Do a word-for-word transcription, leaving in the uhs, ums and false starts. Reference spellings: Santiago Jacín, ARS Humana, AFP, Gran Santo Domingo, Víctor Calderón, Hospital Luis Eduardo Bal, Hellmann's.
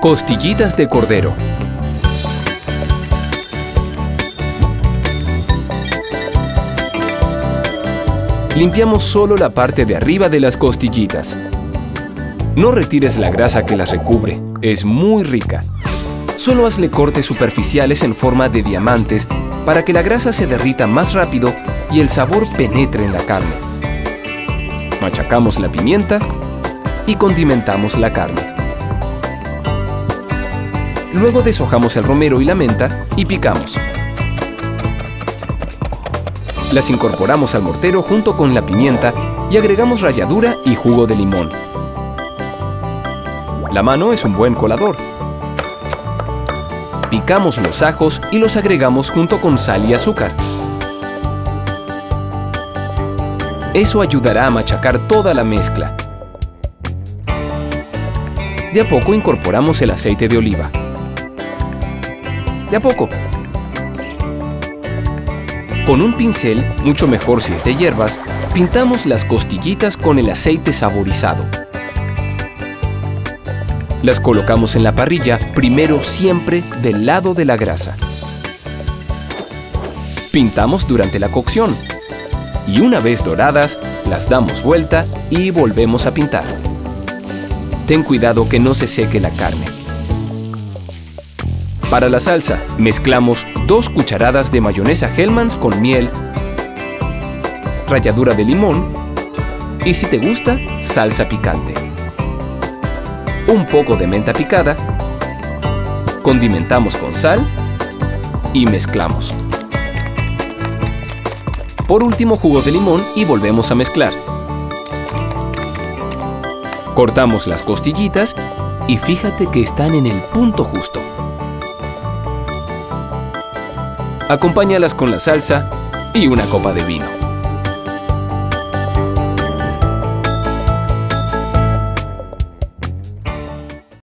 Costillitas de cordero. Limpiamos solo la parte de arriba de las costillitas. No retires la grasa que las recubre, es muy rica. Solo hazle cortes superficiales en forma de diamantes para que la grasa se derrita más rápido y el sabor penetre en la carne. Machacamos la pimienta y condimentamos la carne. Luego deshojamos el romero y la menta y picamos. Las incorporamos al mortero junto con la pimienta y agregamos ralladura y jugo de limón. La mano es un buen colador. Picamos los ajos y los agregamos junto con sal y azúcar. Eso ayudará a machacar toda la mezcla. De a poco incorporamos el aceite de oliva. De a poco. Con un pincel, mucho mejor si es de hierbas, pintamos las costillitas con el aceite saborizado. Las colocamos en la parrilla, primero siempre del lado de la grasa. Pintamos durante la cocción. Y una vez doradas, las damos vuelta y volvemos a pintar. Ten cuidado que no se seque la carne. Para la salsa, mezclamos dos cucharadas de mayonesa Hellmann's con miel, ralladura de limón y, si te gusta, salsa picante. Un poco de menta picada, condimentamos con sal y mezclamos. Por último, jugo de limón y volvemos a mezclar. Cortamos las costillitas y fíjate que están en el punto justo. Acompáñalas con la salsa y una copa de vino.